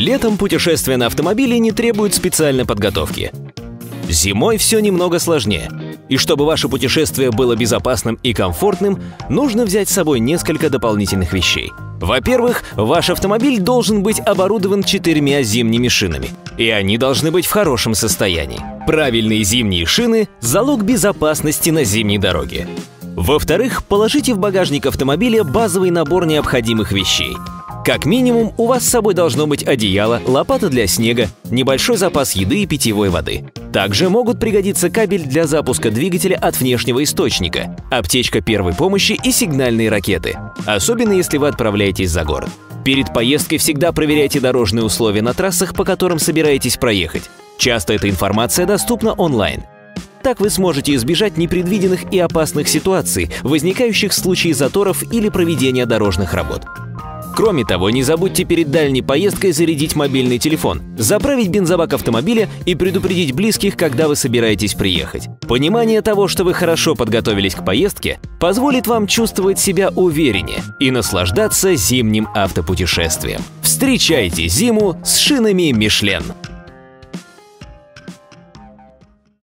Летом путешествие на автомобиле не требует специальной подготовки. Зимой все немного сложнее. И чтобы ваше путешествие было безопасным и комфортным, нужно взять с собой несколько дополнительных вещей. Во-первых, ваш автомобиль должен быть оборудован 4 зимними шинами, и они должны быть в хорошем состоянии. Правильные зимние шины – залог безопасности на зимней дороге. Во-вторых, положите в багажник автомобиля базовый набор необходимых вещей. Как минимум, у вас с собой должно быть одеяло, лопата для снега, небольшой запас еды и питьевой воды. Также могут пригодиться кабель для запуска двигателя от внешнего источника, аптечка первой помощи и сигнальные ракеты, особенно если вы отправляетесь за город. Перед поездкой всегда проверяйте дорожные условия на трассах, по которым собираетесь проехать. Часто эта информация доступна онлайн. Так вы сможете избежать непредвиденных и опасных ситуаций, возникающих в случае заторов или проведения дорожных работ. Кроме того, не забудьте перед дальней поездкой зарядить мобильный телефон, заправить бензобак автомобиля и предупредить близких, когда вы собираетесь приехать. Понимание того, что вы хорошо подготовились к поездке, позволит вам чувствовать себя увереннее и наслаждаться зимним автопутешествием. Встречайте зиму с шинами Michelin!